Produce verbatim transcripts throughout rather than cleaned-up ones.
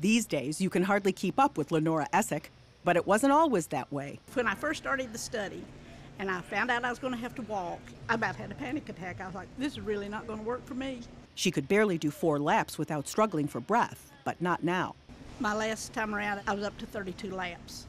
These days, you can hardly keep up with Lenora Essek, but it wasn't always that way. When I first started the study and I found out I was going to have to walk, I about had a panic attack. I was like, this is really not going to work for me. She could barely do four laps without struggling for breath, but not now. My last time around, I was up to thirty-two laps.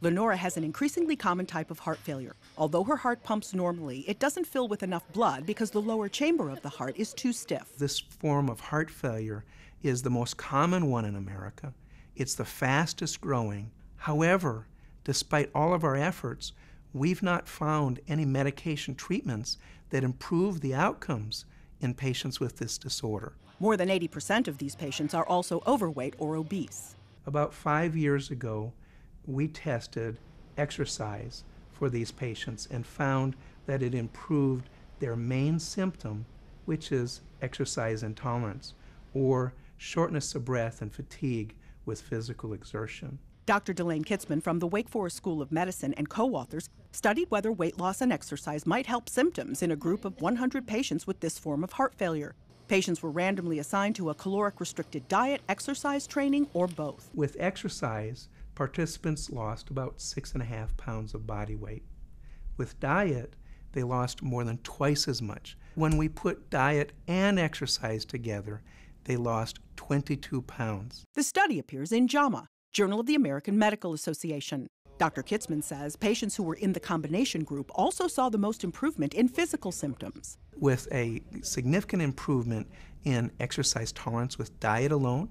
Lenora has an increasingly common type of heart failure. Although her heart pumps normally, it doesn't fill with enough blood because the lower chamber of the heart is too stiff. This form of heart failure is the most common one in America. It's the fastest growing. However, despite all of our efforts, we've not found any medication treatments that improve the outcomes in patients with this disorder. More than eighty percent of these patients are also overweight or obese. About five years ago, we tested exercise for these patients and found that it improved their main symptom, which is exercise intolerance or shortness of breath and fatigue with physical exertion. Doctor Delane Kitzman from the Wake Forest School of Medicine and co-authors studied whether weight loss and exercise might help symptoms in a group of one hundred patients with this form of heart failure. Patients were randomly assigned to a caloric-restricted diet, exercise training, or both. With exercise, participants lost about six and a half pounds of body weight. With diet, they lost more than twice as much. When we put diet and exercise together, they lost twenty-two pounds. The study appears in JAMA, Journal of the American Medical Association. Doctor Kitzman says patients who were in the combination group also saw the most improvement in physical symptoms. With a significant improvement in exercise tolerance with diet alone,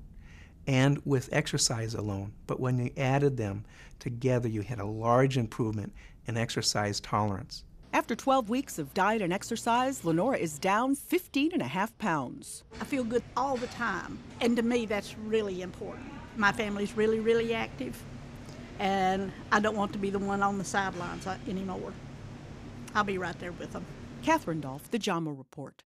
and with exercise alone. But when you added them together, you had a large improvement in exercise tolerance. After twelve weeks of diet and exercise, Lenora is down fifteen and a half pounds. I feel good all the time, and to me that's really important. My family's really, really active, and I don't want to be the one on the sidelines anymore. I'll be right there with them. Catherine Dolph, the JAMA Report.